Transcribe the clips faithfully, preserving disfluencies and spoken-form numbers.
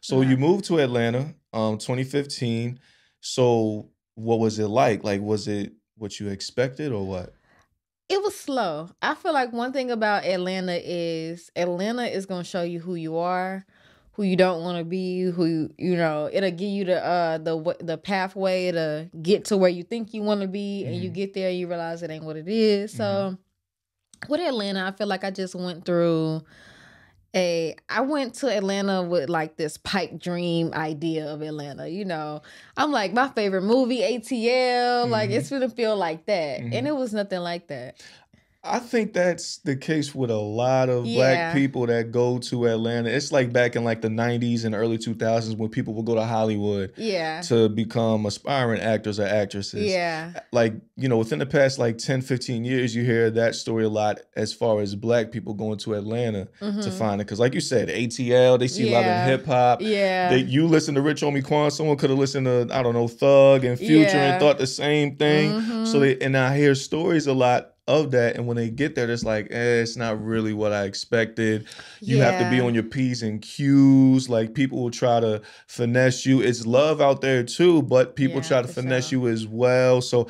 So yeah. you moved to Atlanta, um, twenty fifteen. So what was it like? Like, was it what you expected or what? It was slow. I feel like one thing about Atlanta is Atlanta is going to show you who you are, who you don't want to be, who, you, you know, it'll give you the uh the the pathway to get to where you think you want to be. Mm-hmm. And you get there, you realize it ain't what it is. So mm-hmm. with Atlanta, I feel like I just went through a, I went to Atlanta with like this pipe dream idea of Atlanta. You know, I'm like, my favorite movie, A T L, mm-hmm. like it's gonna feel like that. Mm-hmm. And it was nothing like that. I think that's the case with a lot of yeah. black people that go to Atlanta. It's like back in like the nineties and early two thousands when people would go to Hollywood yeah. to become aspiring actors or actresses. Yeah. Like, you know, within the past like ten, fifteen years, you hear that story a lot as far as black people going to Atlanta mm-hmm. to find it. Because like you said, A T L, they see yeah. a lot of hip hop. Yeah. They, you listen to Rich Homie Quan, someone could have listened to, I don't know, Thug and Future yeah. and thought the same thing. Mm-hmm. So they, and I hear stories a lot of that, and when they get there, it's like, eh, it's not really what I expected. You yeah. have to be on your P's and Q's. Like, people will try to finesse you. It's love out there too, but people yeah, try to finesse so. you as well. So,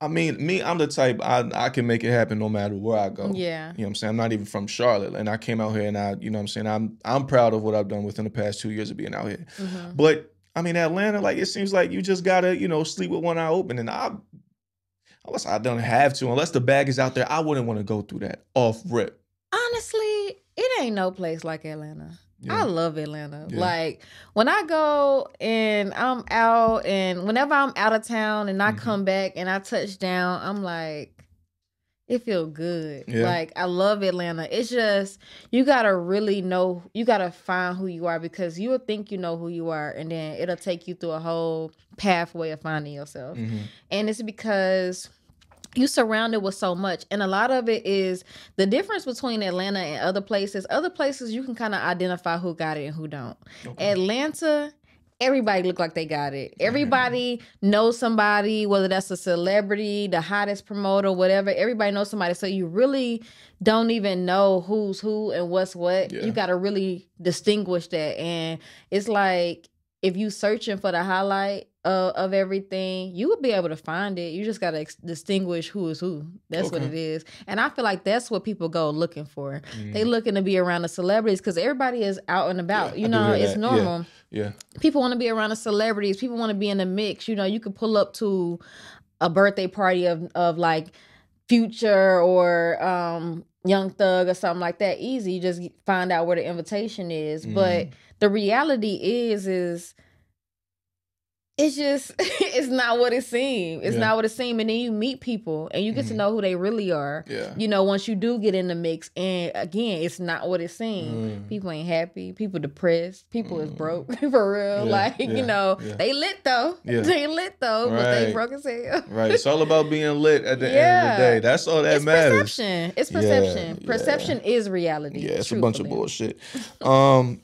I mean, me, I'm the type I I can make it happen no matter where I go. Yeah, you know what I'm saying. I'm not even from Charlotte, and I came out here, and I, you know what I'm saying. I'm I'm proud of what I've done within the past two years of being out here. Mm-hmm. But I mean, Atlanta, like, it seems like you just gotta, you know, sleep with one eye open, and I. Unless I don't have to, unless the bag is out there, I wouldn't want to go through that off rip. Honestly, it ain't no place like Atlanta. Yeah. I love Atlanta. Yeah. Like, when I go and I'm out, and whenever I'm out of town and I mm-hmm. come back and I touch down, I'm like, it feel good. Yeah. Like, I love Atlanta. It's just, you got to really know, you got to find who you are, because you will think you know who you are, and then it'll take you through a whole pathway of finding yourself. Mm-hmm. And it's because you surrounded with so much. And a lot of it is the difference between Atlanta and other places. Other places, you can kind of identify who got it and who don't. Okay. Atlanta, everybody look like they got it. Everybody mm-hmm. knows somebody, whether that's a celebrity, the hottest promoter, whatever. Everybody knows somebody. So you really don't even know who's who and what's what. Yeah. You got to really distinguish that. And it's like, if you searching for the highlight of, of everything, you would be able to find it. You just got to distinguish who is who. That's okay. what it is. And I feel like that's what people go looking for. Mm. They looking to be around the celebrities, because everybody is out and about. Yeah, you know, it's that. normal. Yeah. Yeah. People want to be around the celebrities. People want to be in the mix. You know, you could pull up to a birthday party of, of like Future or um, Young Thug or something like that. Easy. You just find out where the invitation is. Mm. But the reality is, is it's just, it's not what it seems. It's yeah. not what it seems. And then you meet people and you get mm-hmm. to know who they really are. Yeah. You know, once you do get in the mix, and again, it's not what it seems. Mm. People ain't happy. People depressed. People mm. is broke for real. Yeah. Like, yeah. you know, yeah. they lit though. Yeah. They lit though, right. but they broke as hell. Right. It's all about being lit at the yeah. end of the day. That's all that it's matters. Perception. It's perception. Yeah. Perception yeah. is reality. Yeah, it's truthfully. a bunch of bullshit. Um,